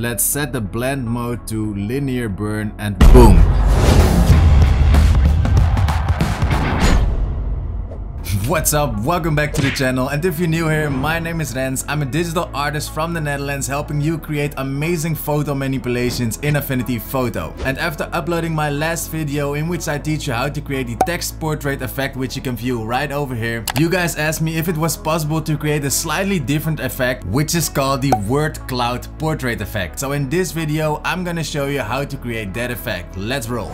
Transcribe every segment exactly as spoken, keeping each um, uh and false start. Let's set the blend mode to linear burn and boom! What's up, welcome back to the channel, and if you're new here, my name is Rens. I'm a digital artist from the Netherlands helping you create amazing photo manipulations in Affinity Photo. And after uploading my last video in which I teach you how to create the text portrait effect, which you can view right over here, you guys asked me if it was possible to create a slightly different effect, which is called the word cloud portrait effect. So in this video I'm gonna show you how to create that effect. Let's roll.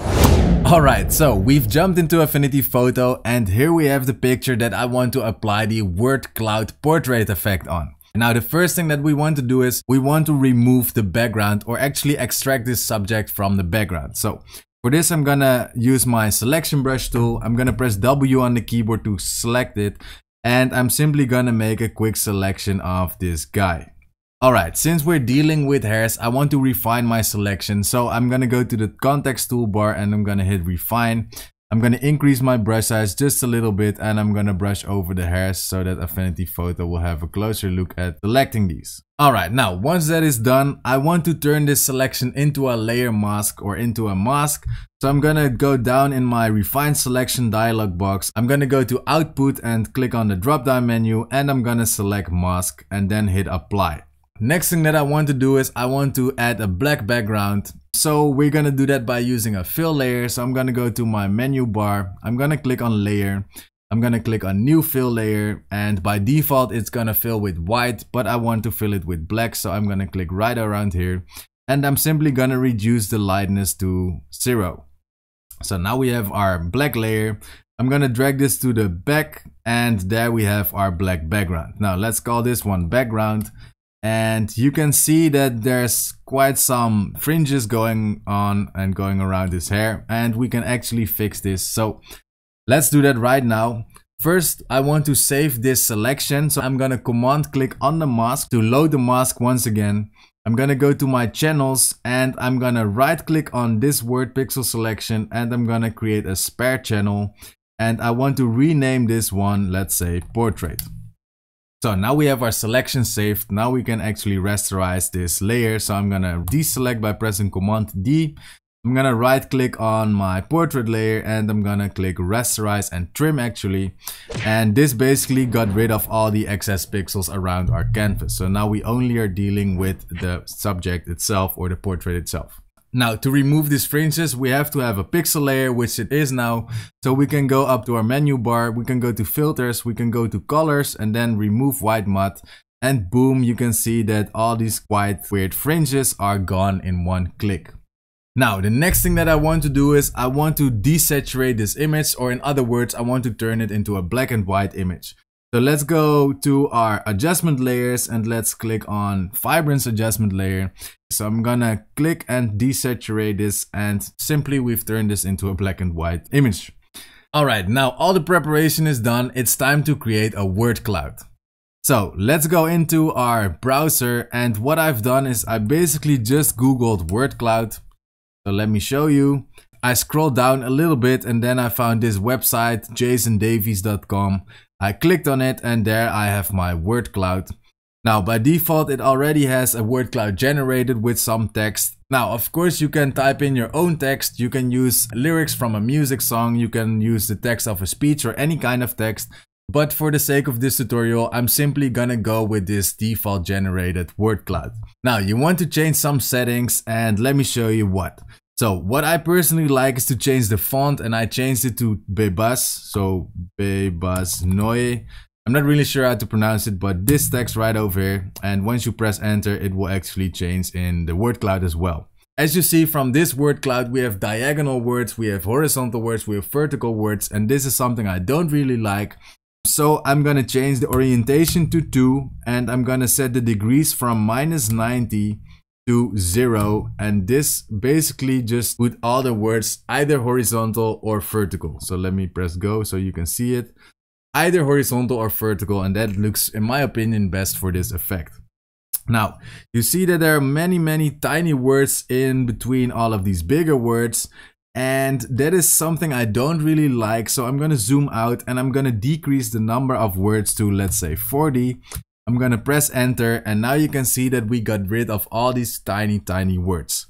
Alright, so we've jumped into Affinity Photo and here we have the picture that I want to apply the word cloud portrait effect on. Now the first thing that we want to do is we want to remove the background, or actually extract this subject from the background. So for this I'm gonna use my selection brush tool. I'm gonna press W on the keyboard to select it, and I'm simply gonna make a quick selection of this guy. Alright, since we're dealing with hairs, I want to refine my selection, so I'm gonna go to the context toolbar and I'm gonna hit refine. I'm gonna increase my brush size just a little bit and I'm gonna brush over the hairs so that Affinity Photo will have a closer look at selecting these. Alright, now once that is done, I want to turn this selection into a layer mask, or into a mask. So I'm gonna go down in my refine selection dialog box. I'm gonna go to output and click on the drop down menu and I'm gonna select mask and then hit apply. Next thing that I want to do is I want to add a black background. So we're gonna do that by using a fill layer. So I'm gonna go to my menu bar. I'm gonna click on layer. I'm gonna click on new fill layer, and by default it's gonna fill with white, but I want to fill it with black. So I'm gonna click right around here and I'm simply gonna reduce the lightness to zero. So now we have our black layer. I'm gonna drag this to the back and there we have our black background. Now let's call this one background. And you can see that there's quite some fringes going on and going around his hair, and we can actually fix this. So let's do that right now. First, I want to save this selection. So I'm gonna command click on the mask to load the mask once again. I'm gonna go to my channels and I'm gonna right click on this word pixel selection and I'm gonna create a spare channel. And I want to rename this one, let's say portrait. So now we have our selection saved. Now we can actually rasterize this layer. So I'm gonna deselect by pressing Command D. I'm gonna right click on my portrait layer and I'm gonna click rasterize and trim actually. And this basically got rid of all the excess pixels around our canvas. So now we only are dealing with the subject itself, or the portrait itself. Now to remove these fringes we have to have a pixel layer, which it is now. So we can go up to our menu bar, we can go to filters, we can go to colors and then remove white matte, and boom, you can see that all these quite weird fringes are gone in one click. Now the next thing that I want to do is I want to desaturate this image, or in other words I want to turn it into a black and white image. So let's go to our adjustment layers and let's click on vibrance adjustment layer. So I'm gonna click and desaturate this, and simply we've turned this into a black and white image. Alright, now all the preparation is done. It's time to create a word cloud. So let's go into our browser, and what I've done is I basically just googled word cloud. So let me show you. I scrolled down a little bit and then I found this website, jason davies dot com. I clicked on it and there I have my word cloud. Now by default it already has a word cloud generated with some text. Now of course you can type in your own text, you can use lyrics from a music song, you can use the text of a speech, or any kind of text. But for the sake of this tutorial I'm simply gonna go with this default generated word cloud. Now you want to change some settings and let me show you what. So what I personally like is to change the font, and I changed it to Bebas, so Bebas Neue. I'm not really sure how to pronounce it, but this text right over here, and once you press enter it will actually change in the word cloud as well. As you see from this word cloud we have diagonal words, we have horizontal words, we have vertical words, and this is something I don't really like. So I'm gonna change the orientation to two and I'm gonna set the degrees from minus ninety to zero, and this basically just put all the words either horizontal or vertical. So let me press go so you can see it. Either horizontal or vertical, and that looks in my opinion best for this effect. Now you see that there are many many tiny words in between all of these bigger words, and that is something I don't really like. So I'm gonna zoom out and I'm gonna decrease the number of words to, let's say, forty. I'm gonna press enter, and now you can see that we got rid of all these tiny, tiny words.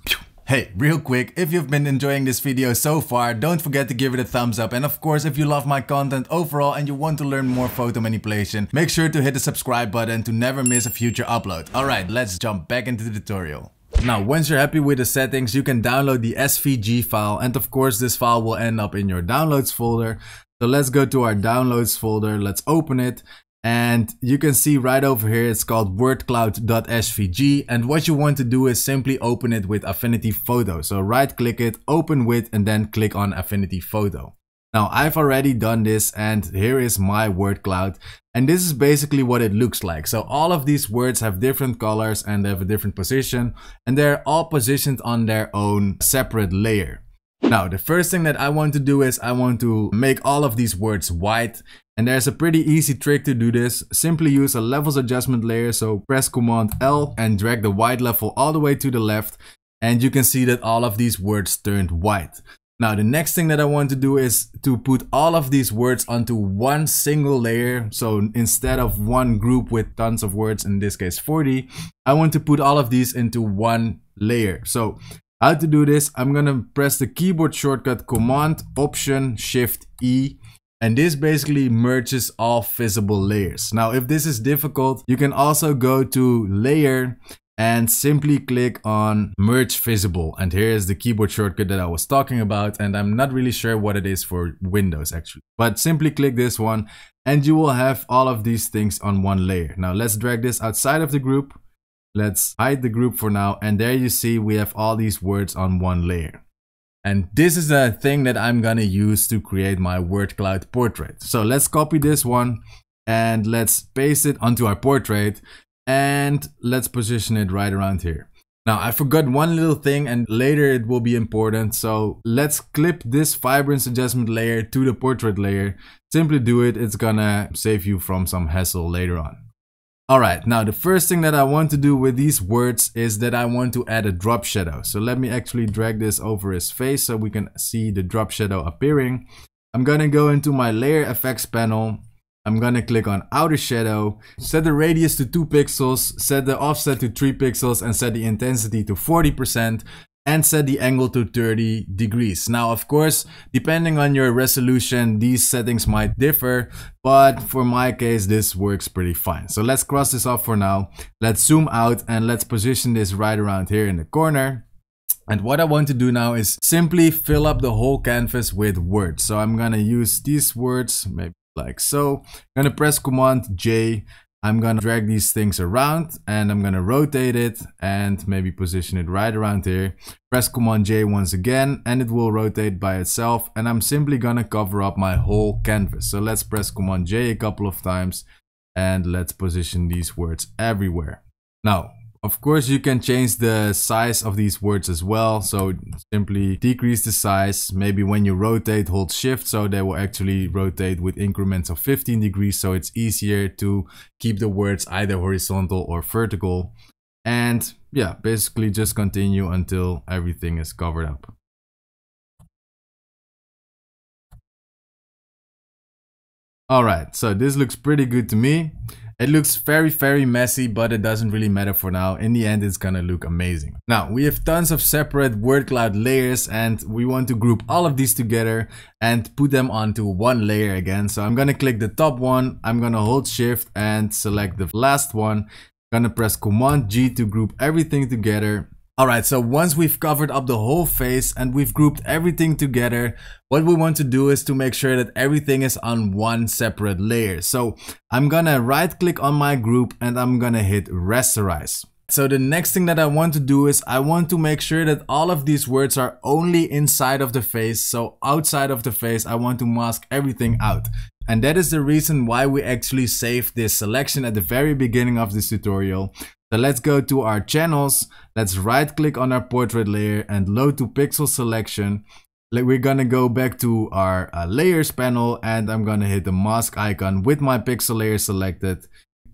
Hey, real quick, if you've been enjoying this video so far, don't forget to give it a thumbs up. And of course, if you love my content overall and you want to learn more photo manipulation, make sure to hit the subscribe button to never miss a future upload. Alright, let's jump back into the tutorial. Now, once you're happy with the settings, you can download the S V G file, and of course this file will end up in your downloads folder. So let's go to our downloads folder, let's open it. And you can see right over here, it's called wordcloud dot S V G, and what you want to do is simply open it with Affinity Photo. So right click it, open with, and then click on Affinity Photo. Now I've already done this, and here is my word cloud, and this is basically what it looks like. So all of these words have different colors and they have a different position, and they're all positioned on their own separate layer. Now, the first thing that I want to do is I want to make all of these words white. And there's a pretty easy trick to do this. Simply use a levels adjustment layer. So press Command L and drag the white level all the way to the left. And you can see that all of these words turned white. Now, the next thing that I want to do is to put all of these words onto one single layer. So instead of one group with tons of words, in this case forty, I want to put all of these into one layer. So how to do this, I'm gonna press the keyboard shortcut Command Option Shift E, and this basically merges all visible layers. Now if this is difficult, you can also go to layer and simply click on merge visible, and here is the keyboard shortcut that I was talking about, and I'm not really sure what it is for Windows actually, but simply click this one and you will have all of these things on one layer. Now let's drag this outside of the group. Let's hide the group for now, and there you see we have all these words on one layer. And this is the thing that I'm gonna use to create my word cloud portrait. So let's copy this one and let's paste it onto our portrait, and let's position it right around here. Now I forgot one little thing, and later it will be important. So let's clip this vibrance adjustment layer to the portrait layer. Simply do it, it's gonna save you from some hassle later on. Alright, now the first thing that I want to do with these words is that I want to add a drop shadow. So let me actually drag this over his face so we can see the drop shadow appearing. I'm gonna go into my layer effects panel. I'm gonna click on outer shadow, set the radius to two pixels, set the offset to three pixels, and set the intensity to forty percent. And set the angle to thirty degrees. Now, of course, depending on your resolution, these settings might differ, but for my case, this works pretty fine. So let's cross this off for now. Let's zoom out and let's position this right around here in the corner. And what I want to do now is simply fill up the whole canvas with words. So I'm gonna use these words, maybe like so. I'm gonna press Command J. I'm gonna drag these things around, and I'm gonna rotate it and maybe position it right around here. Press Command J once again and it will rotate by itself, and I'm simply gonna cover up my whole canvas. So let's press Command J a couple of times and let's position these words everywhere. Now, of course, you can change the size of these words as well. So simply decrease the size. Maybe when you rotate, hold shift, so they will actually rotate with increments of fifteen degrees. So it's easier to keep the words either horizontal or vertical. And yeah, basically just continue until everything is covered up. All right, so this looks pretty good to me. It looks very, very messy, but it doesn't really matter for now. In the end, it's gonna look amazing. Now, we have tons of separate word cloud layers, and we want to group all of these together and put them onto one layer again. So I'm gonna click the top one, I'm gonna hold shift and select the last one. I'm gonna press Command G to group everything together. Alright, so once we've covered up the whole face and we've grouped everything together, what we want to do is to make sure that everything is on one separate layer. So I'm gonna right click on my group and I'm gonna hit rasterize. So the next thing that I want to do is I want to make sure that all of these words are only inside of the face. So outside of the face, I want to mask everything out. And that is the reason why we actually saved this selection at the very beginning of this tutorial. So let's go to our channels, let's right click on our portrait layer and load to pixel selection. We're gonna go back to our uh, layers panel, and I'm gonna hit the mask icon with my pixel layer selected.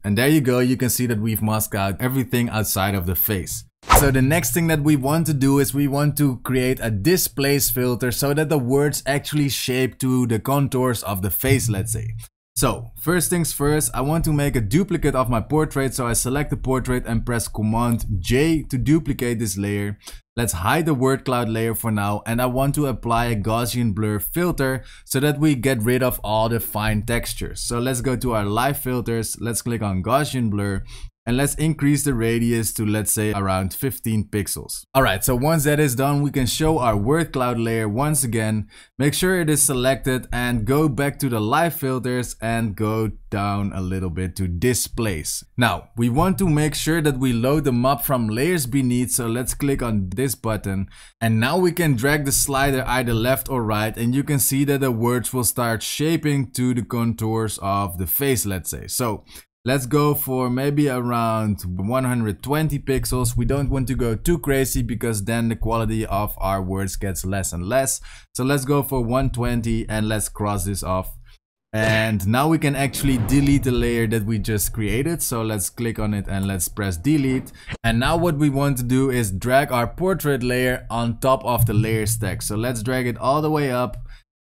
And there you go, you can see that we've masked out everything outside of the face. So the next thing that we want to do is we want to create a displace filter so that the words actually shape to the contours of the face, let's say. So first things first, I want to make a duplicate of my portrait, so I select the portrait and press Command J to duplicate this layer. Let's hide the word cloud layer for now, and I want to apply a Gaussian blur filter so that we get rid of all the fine textures. So let's go to our live filters, let's click on Gaussian blur, and let's increase the radius to, let's say, around fifteen pixels. Alright, so once that is done, we can show our word cloud layer once again. Make sure it is selected and go back to the live filters and go down a little bit to displace. Now, we want to make sure that we load the map from layers beneath, so let's click on this button. And now we can drag the slider either left or right, and you can see that the words will start shaping to the contours of the face, let's say. So let's go for maybe around one hundred twenty pixels. We don't want to go too crazy because then the quality of our words gets less and less. So let's go for one twenty and let's cross this off. And now we can actually delete the layer that we just created. So let's click on it and let's press delete. And now what we want to do is drag our portrait layer on top of the layer stack. So let's drag it all the way up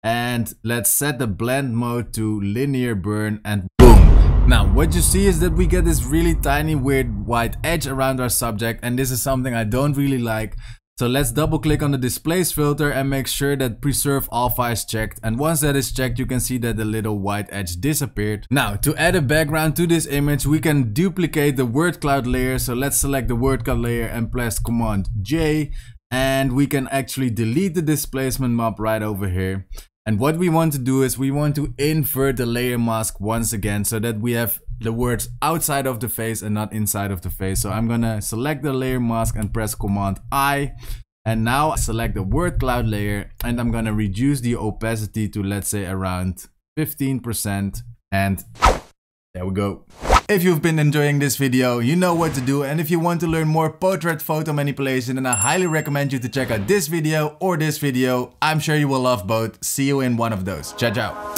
and let's set the blend mode to linear burn and boom. Now what you see is that we get this really tiny weird white edge around our subject, and this is something I don't really like. So let's double click on the displace filter and make sure that preserve alpha is checked, and once that is checked you can see that the little white edge disappeared. Now to add a background to this image we can duplicate the word cloud layer, so let's select the word cloud layer and press Command J, and we can actually delete the displacement map right over here. And what we want to do is we want to invert the layer mask once again so that we have the words outside of the face and not inside of the face. So I'm gonna select the layer mask and press Command I. And now select the word cloud layer and I'm gonna reduce the opacity to, let's say, around fifteen percent. And there we go. If you've been enjoying this video, you know what to do, and if you want to learn more portrait photo manipulation, then I highly recommend you to check out this video or this video. I'm sure you will love both. See you in one of those. Ciao, ciao.